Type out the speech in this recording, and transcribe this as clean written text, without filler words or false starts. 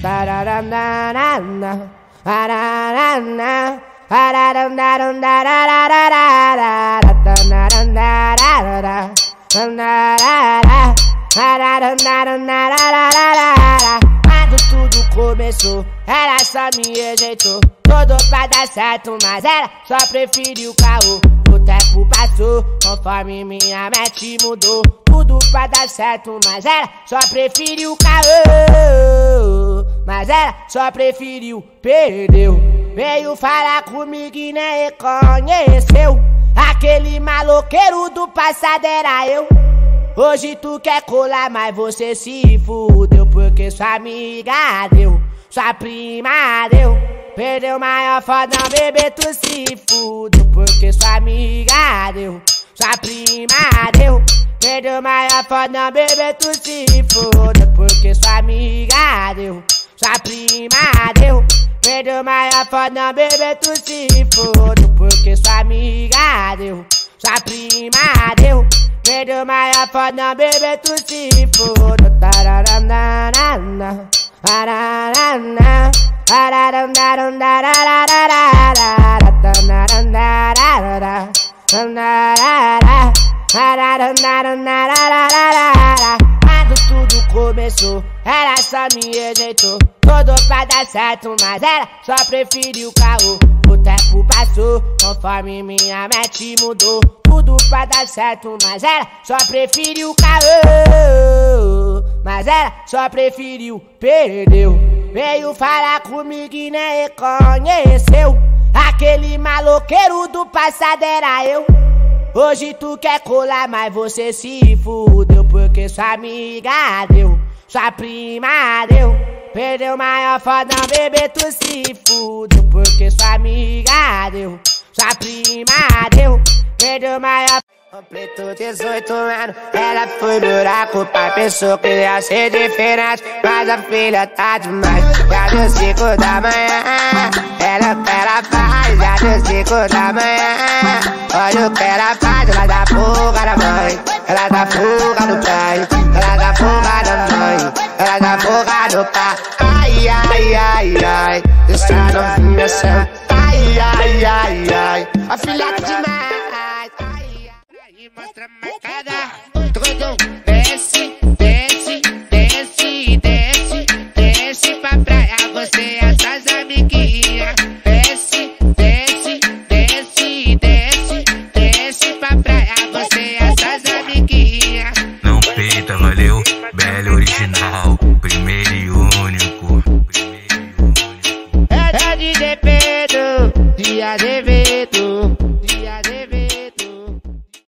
Quando tudo começou, ela só me rejeitou. Todo pra dar certo, mas ela só preferiu o caô. O tempo passou, conforme minha mente mudou. Tudo pra dar certo, mas ela só preferiu o caô. Mas ela só preferiu, perdeu. Veio falar comigo e nem reconheceu. Aquele maloqueiro do passado era eu. Hoje tu quer colar, mas você se fudeu. Porque sua amiga deu, sua prima deu. Perdeu o maior fodão, bebê, tu se fudeu. Porque sua amiga deu, sua prima deu. Perdeu o maior fodão, bebê, tu se fudeu. Porque sua amiga deu, sua prima deu. Perdeu o maior fodão, bebê, tu se fudeu. Porque sua amiga deu, sua prima deu. Perdeu maior foda, bebê, tu se foda. Quando tudo começou, ela só me rejeitou. Todo pra dar certo, mas ela só preferiu o caô. O tempo passou, conforme minha mente mudou. Tudo pra dar certo, mas ela só preferiu o caô. Mas ela só preferiu, perdeu. Veio falar comigo e nem reconheceu. Aquele maloqueiro do passado era eu. Hoje tu quer colar, mas você se fudeu. Porque sua amiga deu, sua prima deu. Perdeu o maior fodão, bebê, tu se fudeu. Porque sua amiga deu, sua prima deu. Perdeu maior. Completou 18 anos, ela foi buraco. O pai pensou que ia ser diferente, mas a filha tá demais. Já deu 5 da manhã, ela o que ela faz. Já deu 5 da manhã, olha o que ela faz. Ela dá fuga da mãe, ela dá fuga do pai, ela dá fuga da mãe, ela dá fuga do pai. Ai, ai, ai, ai, está no meu céu. Ai, ai, ai, ai, a filha tá demais. Mostra marcada, todo desce, desce, desce, desce, desce pra praia. Você e as amiguinhas, desce, desce, desce, desce, desce pra praia. Você e as amiguinhas. Não peita, valeu, belo original, primeiro e único. É de Pedro, de ADV.